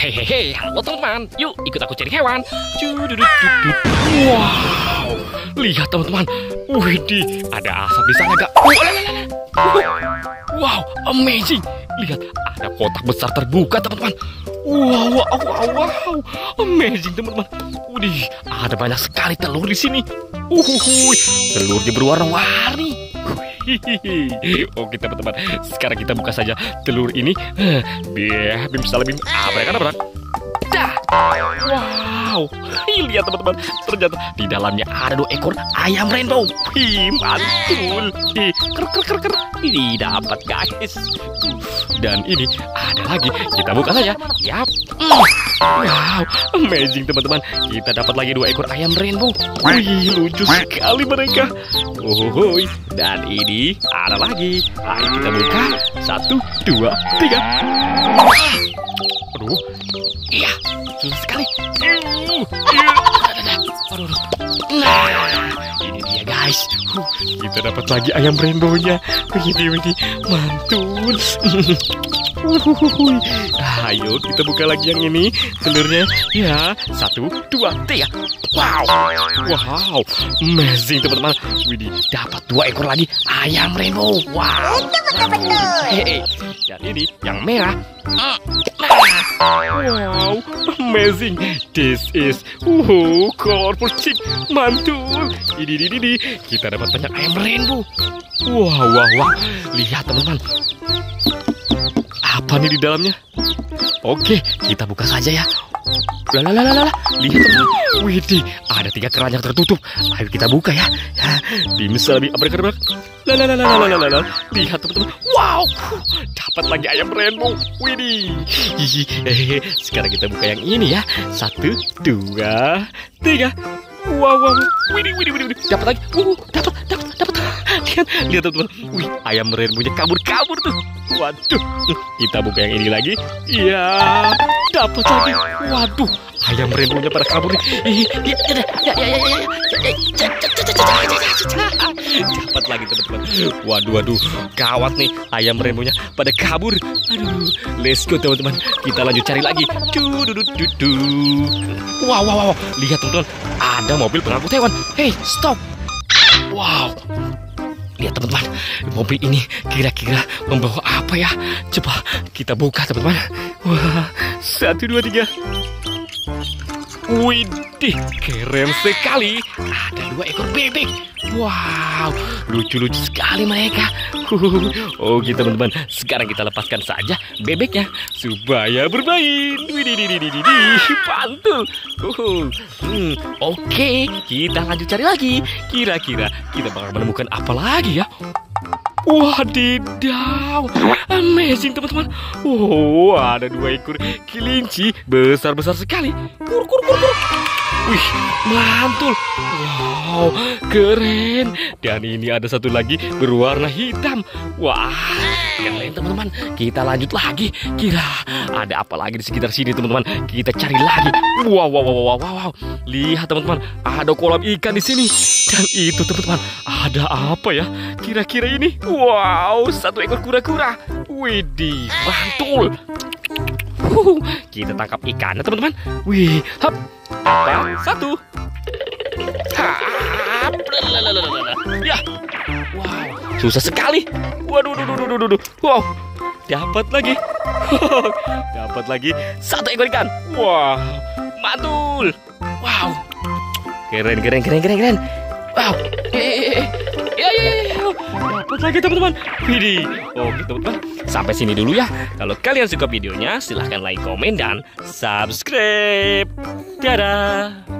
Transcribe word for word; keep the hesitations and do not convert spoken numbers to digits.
Hehehe, halo teman-teman, yuk ikut aku cari hewan. Wow, lihat teman-teman, widih, ada asap di sana gak? Wow, amazing. Lihat, ada kotak besar terbuka teman-teman. Wow, wow, wow, wow, amazing teman-teman. Widih, ada banyak sekali telur di sini. Uhuh, telurnya berwarna-warni. Oke teman-teman, sekarang kita buka saja telur ini. Biar bim salah bim. Apa ya karena berat? Dah. Wow. Lihat teman-teman, ternyata di dalamnya ada dua ekor ayam rainbow. Hi, mantul. Hi, ker ker ker ker. Ini dapat guys. Dan ini ada lagi. Kita buka saja. Yap. Wow, amazing teman-teman. Kita dapat lagi dua ekor ayam rainbow. Wih, lucu sekali mereka. Uhuy. Dan ini ada lagi. Ayo kita buka. Satu, dua, tiga. Aduh. Iya, susah sekali. Nah, ini dia guys. Kita dapat lagi ayam rainbow-nya. Begini-begini, mantul. Ayo kita buka lagi yang ini telurnya ya. Satu, dua, tiga. Wow, wow, amazing teman-teman. Widih, dapat dua ekor lagi ayam rainbow. Wow, hehehe. Dan ini yang merah. Wow, amazing. This is wow, colorful chip, mantul. Ini, ini, ini, kita dapat banyak ayam rainbow. Wow, wow, wow. Lihat teman-teman. Apa nih di dalamnya? Oke, kita buka saja ya. Lalalala, lihat teman. Widih, ada tiga keran yang tertutup. Ayo kita buka ya. Bimis lebih abrak-abrak. Lalalala, lihat teman-teman. Wow, dapat lagi ayam rainbow. Widih. Sekarang kita buka yang ini ya. Satu, dua, tiga. Wow, wow. Widih, widih, widih, widih. Dapat lagi. Wuh, dapat, dapat, dapat. Lihat, lihat teman-teman. Wih, ayam rainbownya kabur-kabur tuh. Waduh, kita buka yang ini lagi. Iya, dapat lagi. Waduh, ayam rainbownya pada kabur nih. Ya, ya, ya, ya, ya, ya. Dapat lagi teman-teman. Waduh, waduh, gawat nih. Ayam rainbownya pada kabur. Aduh, let's go teman-teman. Kita lanjut cari lagi. Wow, wow, wow. Lihat teman-teman, ada mobil pengangkut hewan. Hey, stop. Wow. Lihat teman-teman, mobil ini kira-kira membawa apa ya? Coba kita buka teman-teman. Wah, satu, dua, tiga. Widih, keren sekali. Ada dua ekor bebek. Wow, lucu-lucu sekali mereka. Oke teman-teman, sekarang kita lepaskan saja bebeknya supaya bermain. Pantul. Hmm, Oke, kita lanjut cari lagi. Kira-kira kita bakal menemukan apa lagi ya? Wadidaw, amazing teman-teman. Oh, ada dua ekor kelinci besar-besar sekali. Kur, kur, kur, kur. Wih, mantul. Wow, keren. Dan ini ada satu lagi berwarna hitam. Wah, keren teman-teman. Kita lanjut lagi. Kira ada apa lagi di sekitar sini teman-teman? Kita cari lagi. Wow, wow, wow, wow, wow. Lihat teman-teman, ada kolam ikan di sini. Dan itu teman-teman, ada apa ya? Kira-kira ini? Wow, satu ekor kura-kura. Widih, mantul. Uhuh, kita tangkap ikannya teman-teman. Wih, hap. Apa? Satu. Hap. Ya. Wow, susah sekali. Waduh, duh, duh, duh, duh, duh. Wow. Dapat lagi. Dapat lagi satu ekor ikan. Wah, wow, mantul. Wow. Keren, keren, keren, keren, keren. Wow. Dapat lagi teman-teman. Widih. Oke teman-teman, sampai sini dulu ya. Kalau kalian suka videonya, silahkan like, komen, dan subscribe. Dadah.